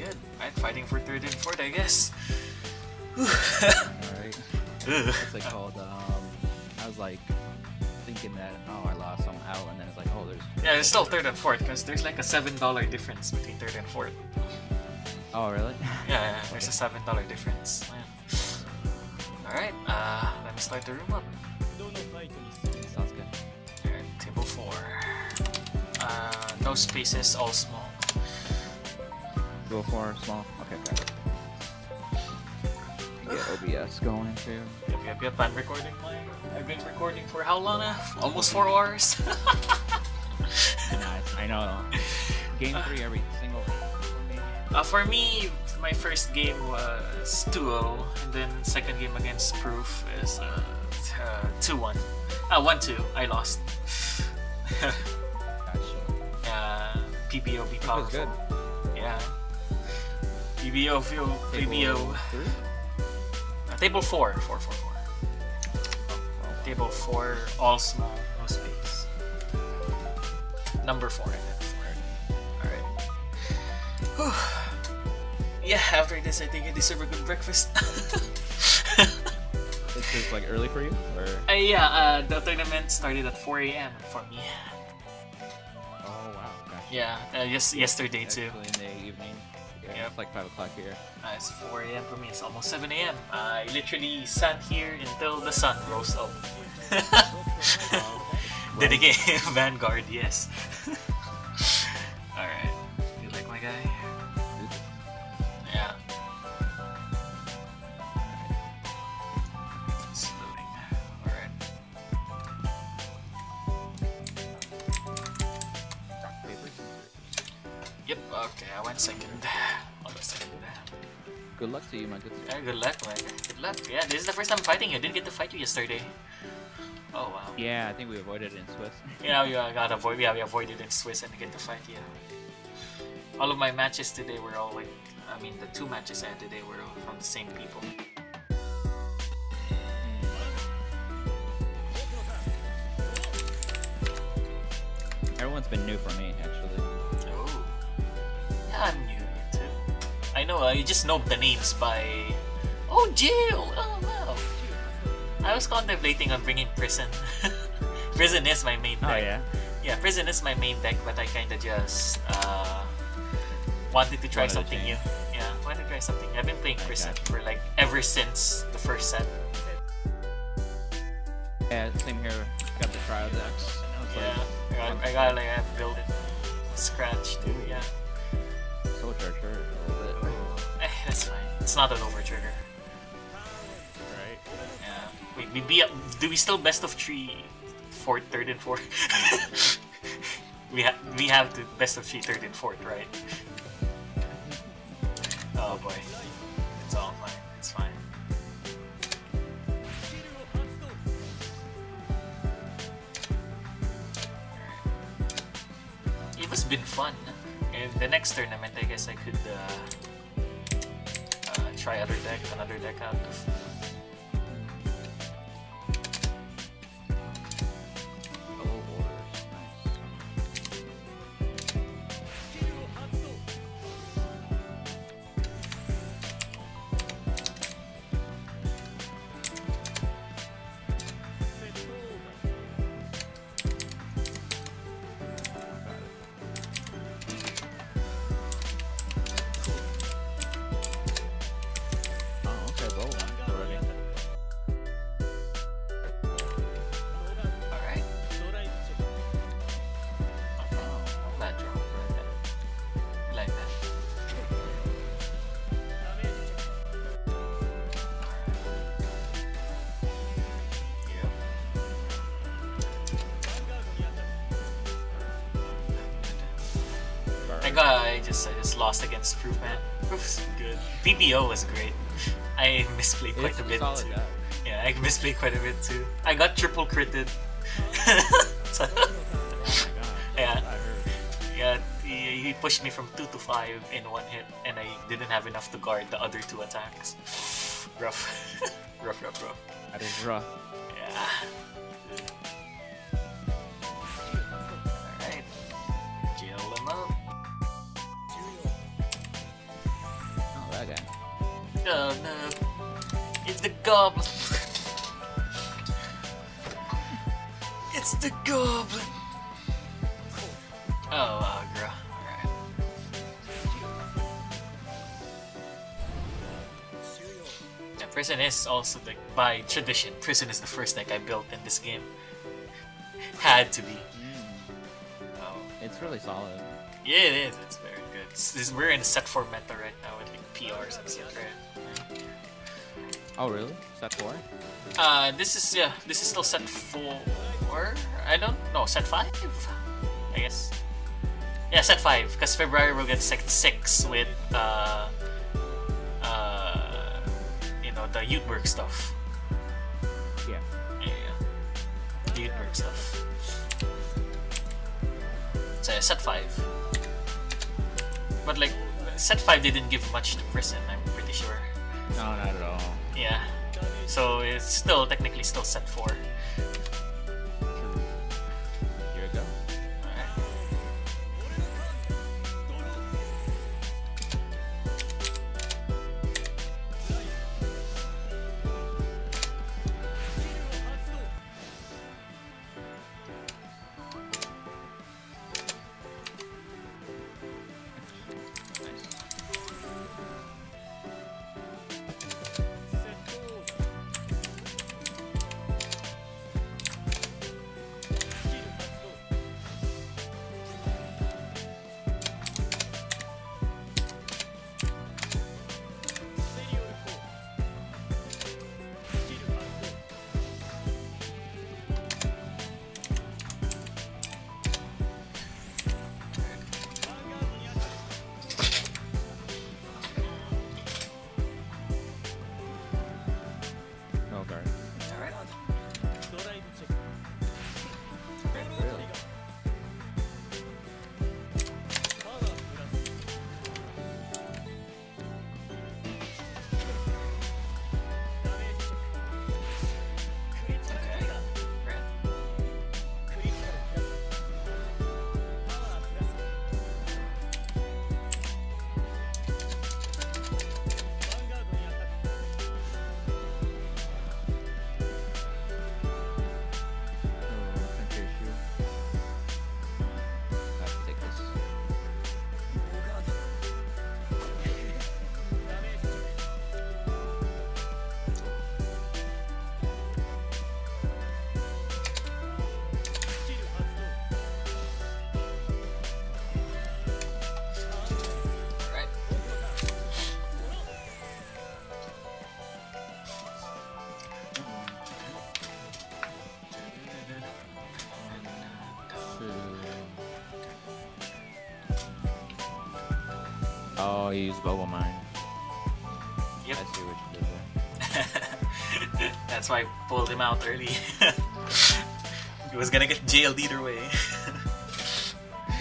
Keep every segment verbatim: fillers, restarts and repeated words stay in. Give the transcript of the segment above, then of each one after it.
good. I'm fighting for third and fourth, I guess. Alright. What's it called? Um, I was like thinking that, oh, I lost, I'm out, and then it's like, oh, there's... Yeah, it's still third and fourth, because there's like a seven dollar difference between third and fourth. Oh, really? Yeah, yeah, there's a seven dollar difference. Yeah. Alright, uh, let me start the room up. Sounds good. Alright, table four. Uh, no spaces, all small. Go for small. Okay, okay. Get O B S going too. Yep, yep, yep. I'm recording. I've been recording for how long now? Almost four hours. I know. Game three every single. Uh, for me, my first game was two zero, and then second game against Proof is uh, uh, two one. Ah, uh, one two. I lost. Gotcha. Uh, P B O B powerful. Yeah. P B O, P B O. Uh, table four. four, four, four. Table four, all small, no space. Number four, I think. Alright. Yeah, after this, I think I deserve a good breakfast. Is this like early for you? Or? Uh, yeah, uh, the tournament started at four A M for me. Oh, wow. Gotcha. Yeah, uh, yes, yesterday too. Actually, in the evening. Yeah, it's like five o'clock here. Uh, it's four A M for me, it's almost seven A M Uh, I literally sat here until the sun rose up. Did again, Vanguard, yes. Alright, you like my guy? Yeah. It's loading. Alright. Yep, okay, I went second. Good luck to you, my good sir. Yeah, good luck, man. Good luck. Yeah, this is the first time fighting you. I didn't get to fight you yesterday. Oh, wow. Yeah, I think we avoided it in Swiss. Yeah, we got avoid. Yeah, we avoided it in Swiss and get to fight you. Yeah. All of my matches today were all like, I mean, the two matches I had today were all from the same people. Everyone's been new for me, actually. Oh. Yeah, I'm new. I know, uh, you just know the names by... Oh, jail! Oh, wow! I was contemplating on bringing Prison. Prison is my main deck. Oh, yeah? Yeah, Prison is my main deck, but I kinda just... Uh, wanted to try wanted something to new. Yeah, wanted to try something new. I've been playing Prison for like, ever since the first set. Yeah, same here. Got the trial decks. Yeah, I got, I got like, I've built it scratch too, yeah. So torture. That's fine. It's not an overtrigger. Right. Yeah. Wait, we be up. Do we still best of three, fourth, third, and fourth? we have we have the best of three, third, and fourth, right? Oh boy, it's all fine. It's fine. It has been fun. In the next tournament, I guess I could. Uh, Try other deck, another deck out. Oh, I just I just lost against Proof, man. Proof's good. P B O was great. I misplayed quite it's a bit too. Guy. Yeah, I misplayed quite a bit too. I got triple critted. So, oh yeah, yeah. He, he pushed me from two to five in one hit, and I didn't have enough to guard the other two attacks. Rough, rough, rough, rough. That is rough. Yeah. All right. Jail him up. Okay. Oh no. It's the goblin. It's the goblin. Oh, uh, girl. Alright. Yeah, prison is also the, by tradition, prison is the first deck I built in this game. Had to be. Mm. Oh. It's really solid. Yeah, it is. It's very good. It's, it's, we're in a set four meta right now with like P Rs and stuff, right? Oh really? Set four? Uh, this is yeah. This is still set four. I don't know. Set five. I guess. Yeah, set five. Because February we'll get set six with uh, uh, you know, the Youthberg stuff. Yeah. Yeah. The Youthberg stuff. So yeah, set five. But like, set five didn't give much to prison. I'm pretty sure. No, not at all. Yeah. So it's still technically still set four. Here we go. Oh, you use Bubble Mine. Yep. I see what you did there. That's why I pulled him out early. He was gonna get jailed either way.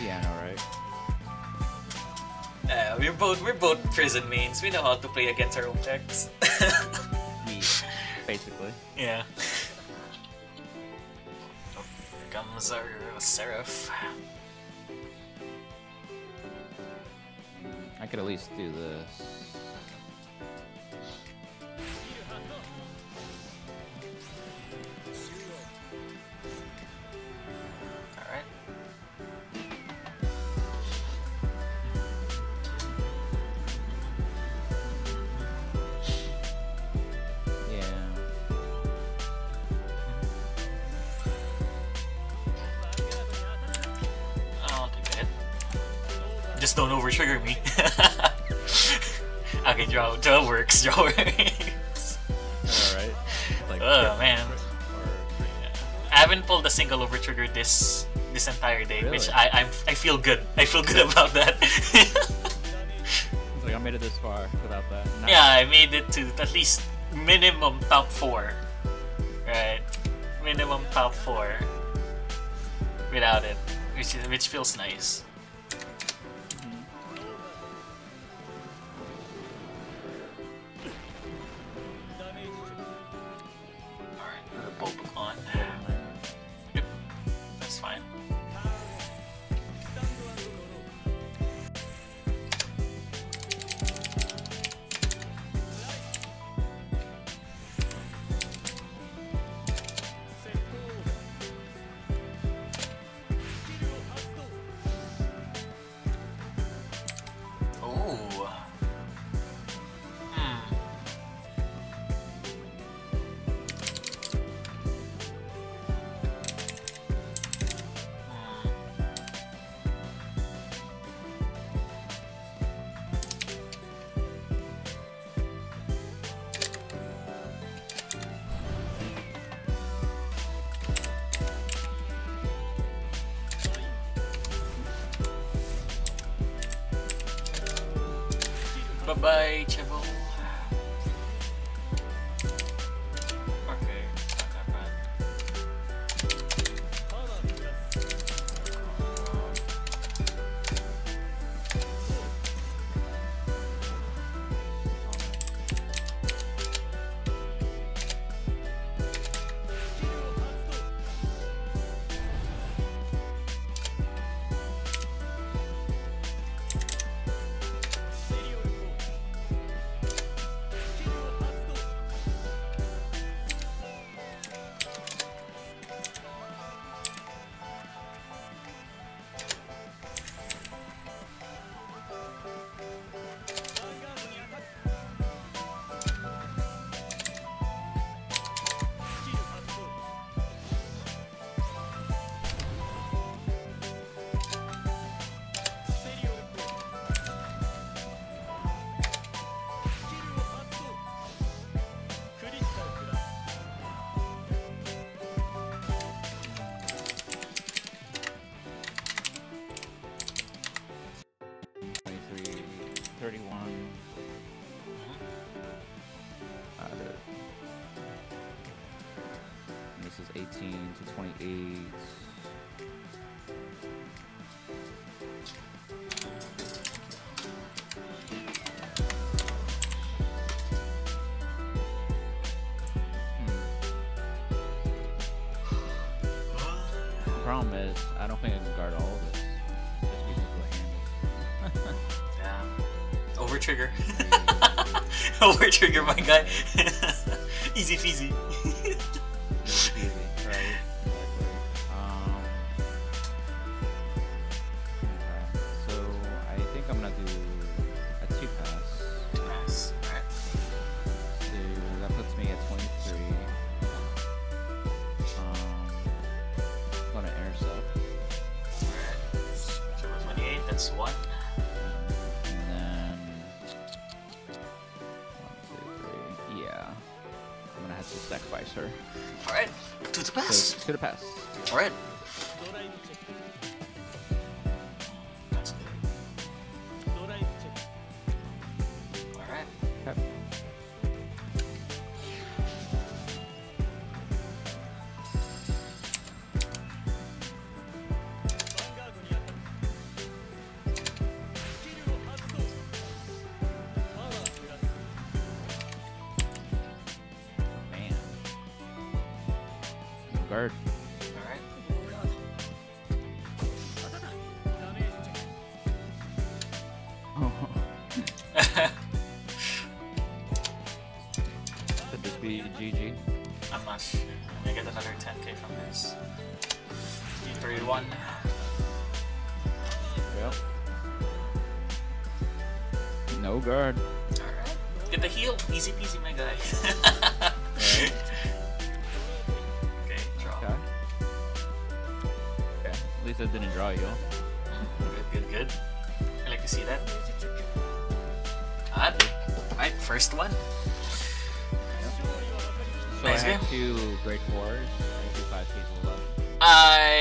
Yeah, I know, right? Uh, we're both we're both prison mains. We know how to play against our own decks. We, basically. Yeah. Oh, here comes our Seraph. I could at least do this. Alright. Yeah. I'll take that. Just don't over-trigger me. Okay, draw, draw works, draw works. Alright. Like, oh man. Or, yeah. I haven't pulled a single over trigger this this entire day, really? Which I I'm, I feel good. I feel good about that. Like I made it this far without that. Nah. Yeah, I made it to at least minimum top four. Right. Minimum top four. Without it. Which is, which feels nice. Bye-bye, Chavo. Okay, not that bad. eighteen to twenty-eight. Hmm. The problem is, I don't think I can guard all of this. Just because of the hand. Yeah. Over trigger. Over trigger, my guy. Easy peasy. To the pass. All right. All right. Okay. Guard. Alright. Could this be G G? I'm not sure. I'm gonna get another ten K from this. three one. Yep. No guard. Alright. Get the heal. Easy peasy, my guy. At least I didn't draw you. Good, good, good. I like to see that. Odd. Alright, first one. Yep. So nice I game. Had two great fours and two five people left. I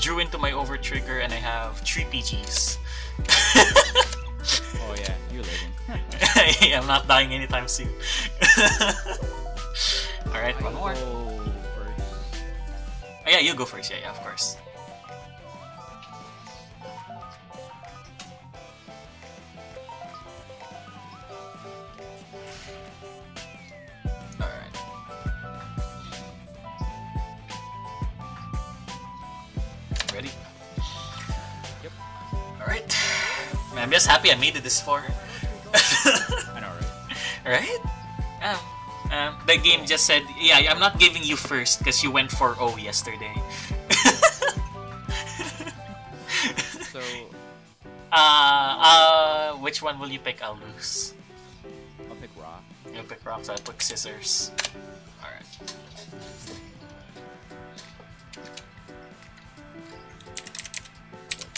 drew into my over trigger and I have three P Gs. Oh yeah, you're living. Hey, I'm not dying anytime soon. Alright, one more. Go. Oh yeah, you go first, yeah, yeah, of course. Alright. Ready? Yep. Alright. Man, I'm just happy I made it this far. I know, right? Right? Yeah. Um, the game just said, yeah, I'm not giving you first because you went four oh yesterday. So, uh, uh, which one will you pick? I'll lose. I'll pick rock. You'll pick rock, so I'll pick scissors. Alright.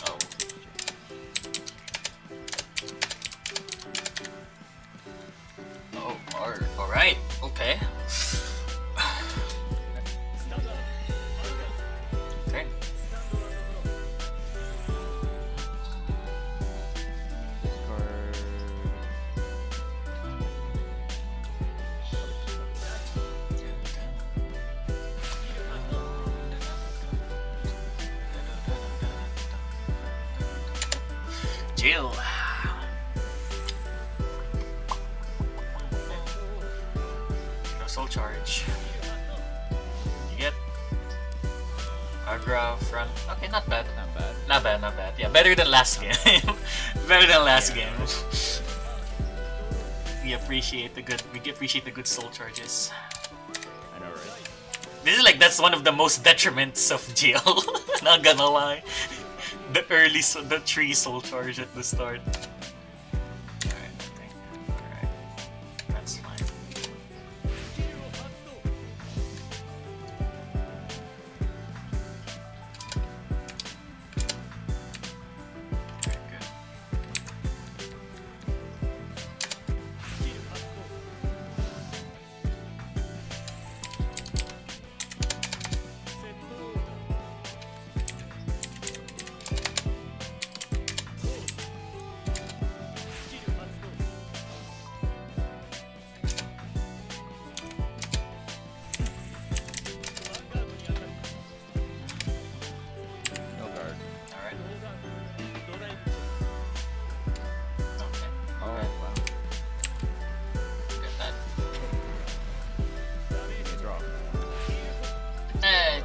Oh. Oh, alright. All right. Okay. Okay. Discard Jill. No soul charge. You get Aggro front. Okay, not bad. Not bad. Not bad, not bad. Yeah, better than last game. Better than last yeah. game. We appreciate the good we appreciate the good soul charges. I know, right? This is like that's one of the most detriments of Jill. Not gonna lie. The early so the three soul charge at the start. Alright, I think alright. That's fine.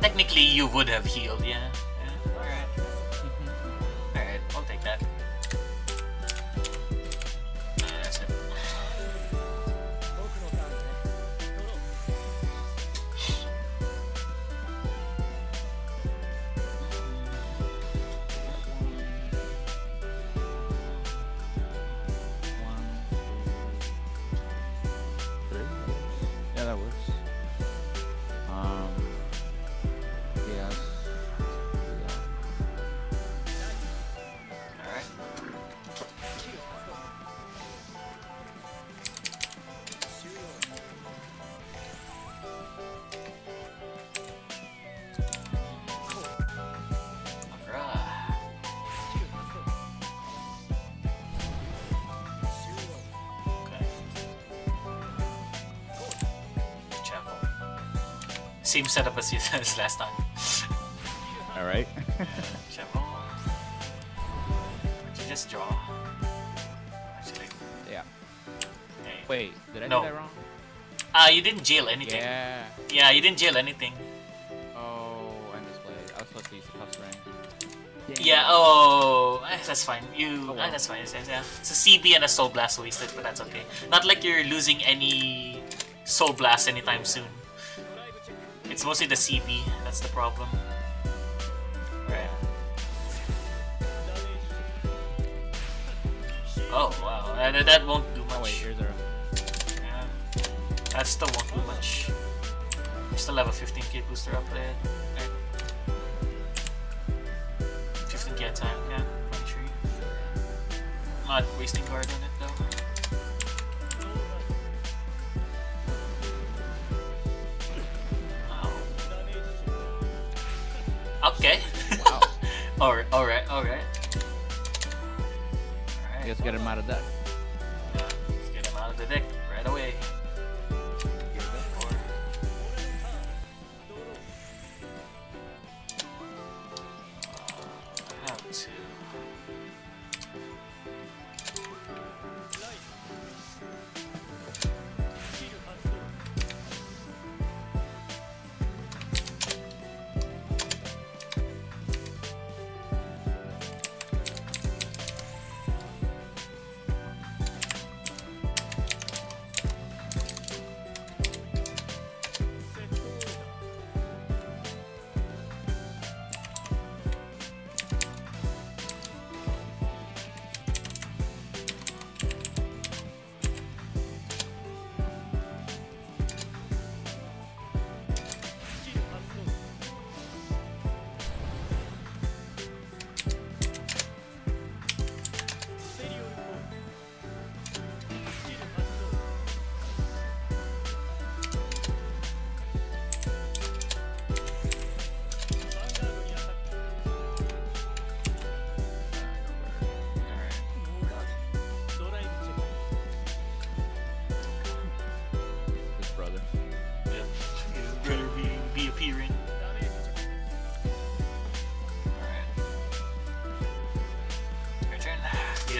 Technically, you would have healed, yeah. yeah. Alright. Alright, I'll take that. Uh, that's it. Yeah, that works. Um. Same setup as, as last time. All right. uh, Chevron. Would you just draw? Actually. Yeah. Okay. Wait, did I no. do that wrong? Ah, uh, you didn't jail anything. Yeah. Yeah, you didn't jail anything. Oh, I misplayed. I was supposed to use the plus rank. Yeah. yeah. Oh, that's fine. You. Oh, well. That's fine. It's, yeah. It's a C B and a Soul Blast wasted, but that's okay. Not like you're losing any Soul Blast anytime yeah. soon. It's mostly the C B, that's the problem. Right. Oh wow, that, that won't do much. Oh, wait, here's our... yeah. That still won't do much. We still have a fifteen K booster up there. fifteen K at time, yeah. Country. Not wasting guard on it though. Okay. Wow. Alright, alright, alright. Alright. Let's get him out of that. Yeah, let's get him out of the deck right away. Get him for. I have to.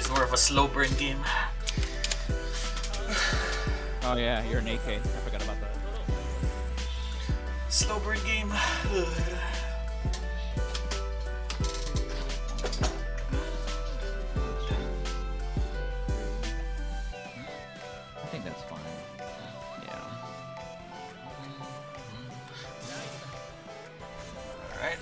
it's more of a slow burn game. Oh yeah, you're an A K. I forgot about that. Slow burn game. Ugh. I think that's fine. Yeah. All right.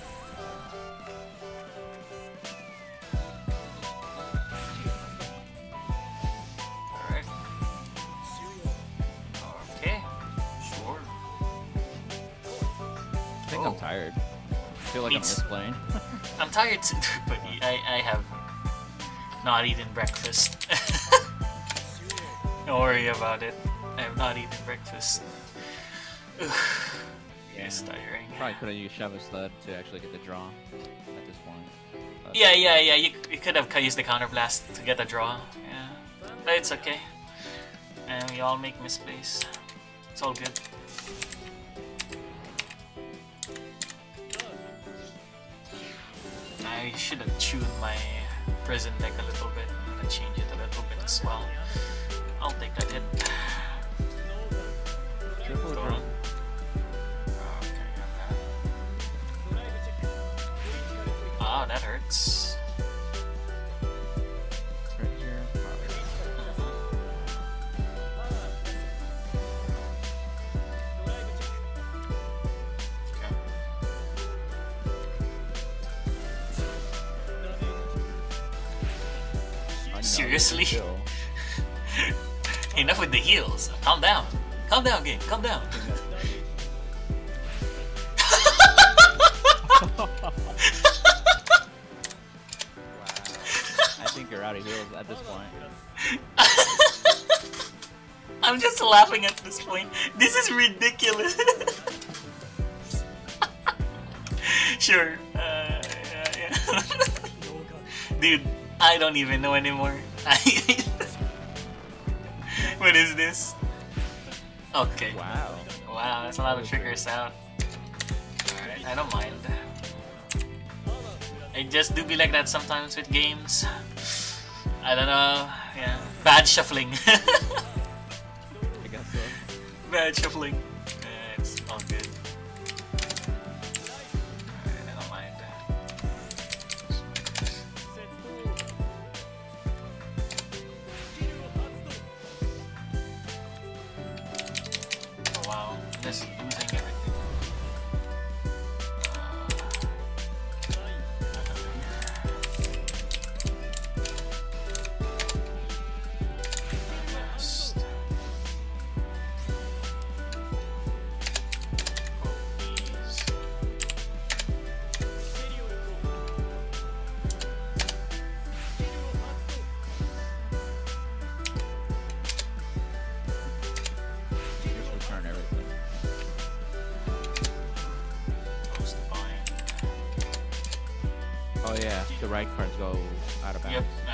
I'm tired. I feel like Beats. I'm misplaying. I'm tired too, but I, I have not eaten breakfast. Don't worry about it. I have not eaten breakfast. Yeah. It's tiring. Probably could have used Shadow Sled to actually get the draw at this point. But yeah, yeah, yeah. You, you could have used the Counter Blast to get the draw. Yeah. But it's okay. And we all make misplays. It's all good. I should have tuned my prison deck a little bit and changed it a little bit as well. I'll take that hit. Triple draw. Okay, got that. Ah, that hurts. Right here. Seriously? Enough with the heals. Calm down. Calm down, game. Calm down. Wow. I think you're out of heals at this point. I'm just laughing at this point. This is ridiculous. Sure. Uh, yeah, yeah. Dude. I don't even know anymore. What is this? Okay. Wow. Wow, that's a lot of triggers out. Alright, I don't mind. I just do be like that sometimes with games. I don't know. Yeah. Bad shuffling. I guess so. Bad shuffling. Yeah, it's all good. Losing everything. Oh yeah, the right cards go out of bounds. Yep. Uh...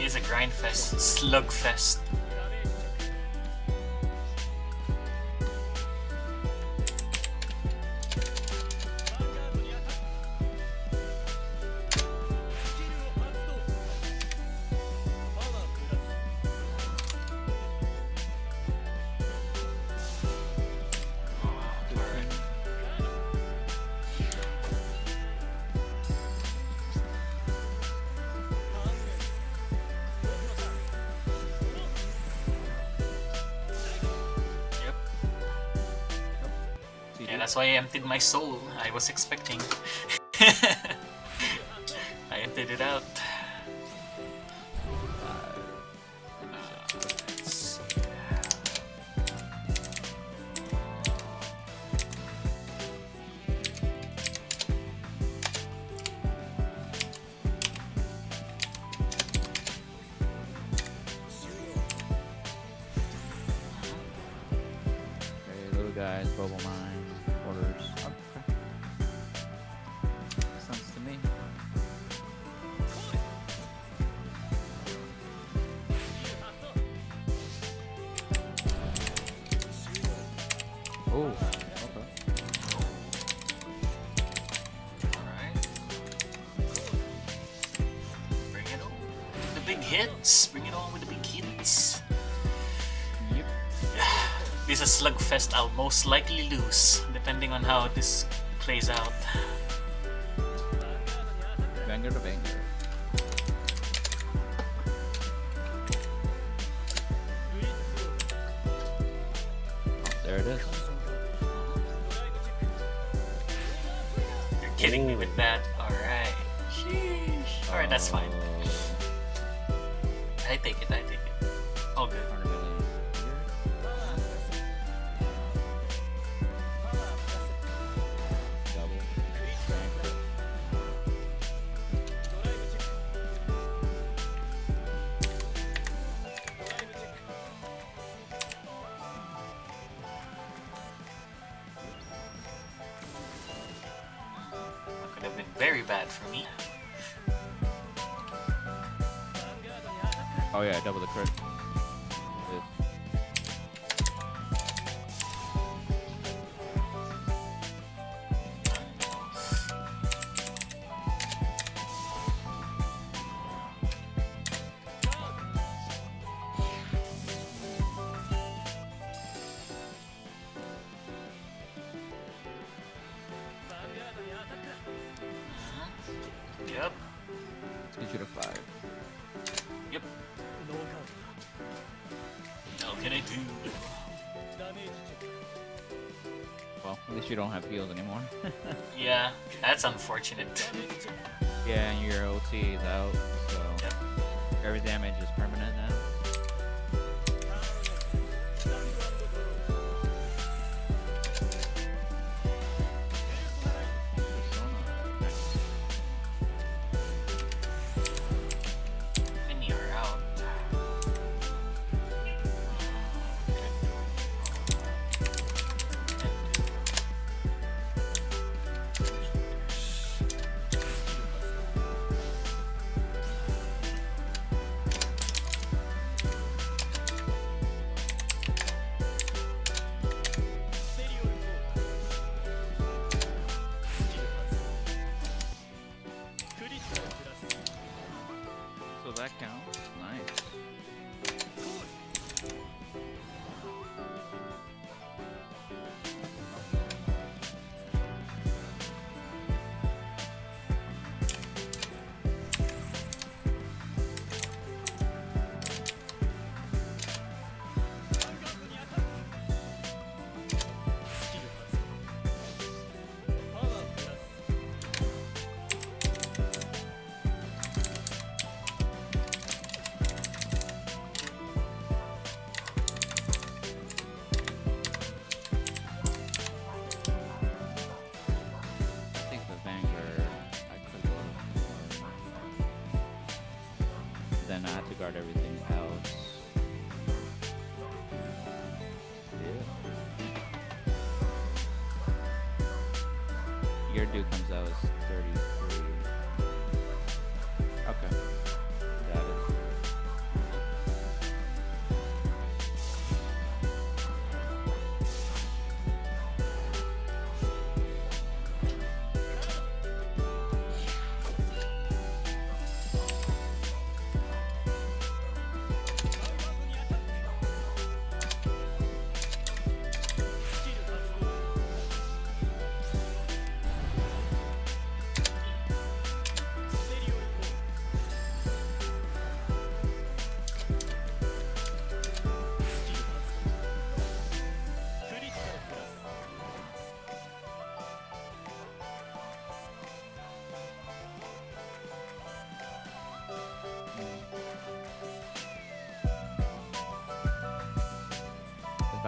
It's a grind fest, slug fest. Oh, Yeah, that's why I emptied my soul. I was expecting. I emptied it out. Guys, bubble mine, orders. Oh, crap. Sounds to me. Oh, okay. Alright. Bring it on with the big hits. Bring it on with the big hits. This is a slugfest I'll most likely lose, depending on how this plays out. Banger to banger. Oh, there it is. You're kidding me with that? Alright. Sheesh. Alright, that's fine. I take it, I take it. All good. Have been very bad for me. Oh yeah, double the crit. Yep. Let's get you to five. Yep. How can I do? Well, at least you don't have heals anymore. Yeah, that's unfortunate. Yeah, and your O T is out, so yep. Every damage is permanent now. That counts. Nice. I had to guard everything else. Yeah. Your dude comes out as thirty-three. Okay. Got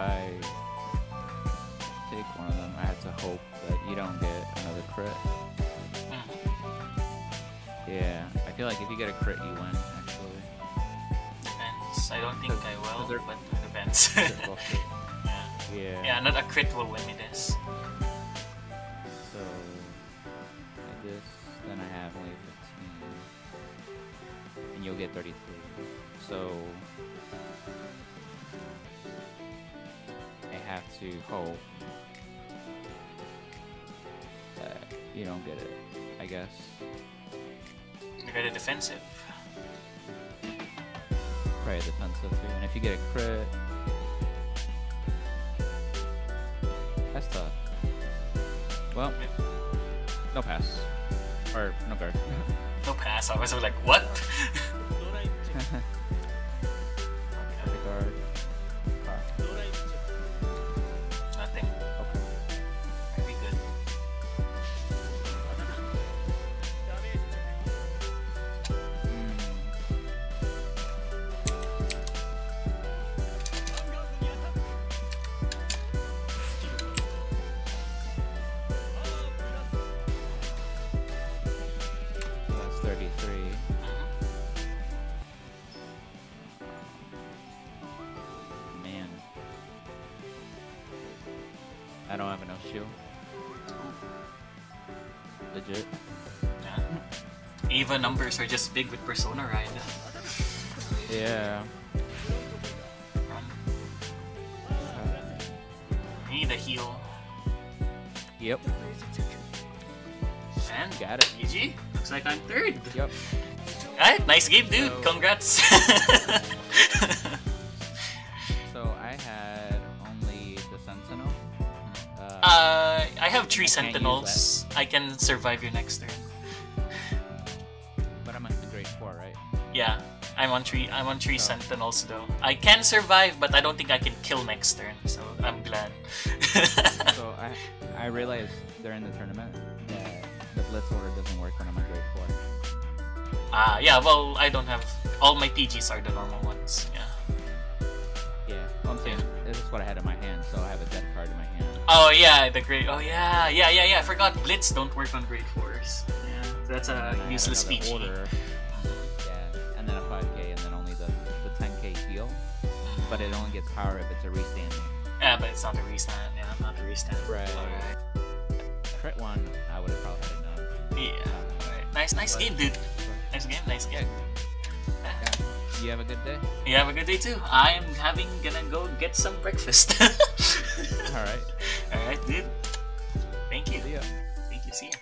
I take one of them, I have to hope that you don't get another crit. Mm-hmm. Yeah, I feel like if you get a crit, you win, actually. Depends. I don't think I will, but it depends. yeah. yeah. Yeah, not a crit will win me this. So, I guess then I have only fifteen. And you'll get thirty-three. So, I have to hope that you don't get it, I guess. You're very defensive. Probably defensive too. And if you get a crit, that's tough. Well, yeah. No pass. Or no guard. No pass. I was like, what? Guard. Nothing. Okay. That'd be good. Mm. So that's thirty-three. I don't have enough shield. Legit. Yeah. Eva numbers are just big with Persona, right? Yeah. I need a heal. Yep. And got it. G G. Looks like I'm third. Yep. Alright, nice game, dude. So, congrats. So I had only the Sentinel. Uh, I have three I sentinels. I can survive your next turn. But I'm on the grade four, right? Yeah, I'm on three. I'm on three oh. sentinels though. I can survive, but I don't think I can kill next turn. So I'm glad. So I, I realized during the tournament that the blitz order doesn't work when I'm on grade four. Ah, uh, yeah. Well, I don't have all my P Gs are the normal ones. Yeah. Yeah, well, I'm saying this is what I had in my hand, so I have a dead card in my hand. Oh yeah, the grade. Oh yeah, yeah, yeah, yeah. I forgot blitz don't work on grade fours. Yeah, so that's a useless P G. Order. Yeah, and then a five K, and then only the the ten K heal, but it only gets power if it's a restand. Yeah, but it's not a restand. Yeah, not a restand. Right. All right. Crit one, I would have probably had none. Yeah. All right. Nice, nice but, game, dude. Nice game, nice game. Yeah. Yeah. You have a good day. You have a good day too. I am having gonna go get some breakfast. All right. All right, dude. Thank you. See ya. Thank you. See ya.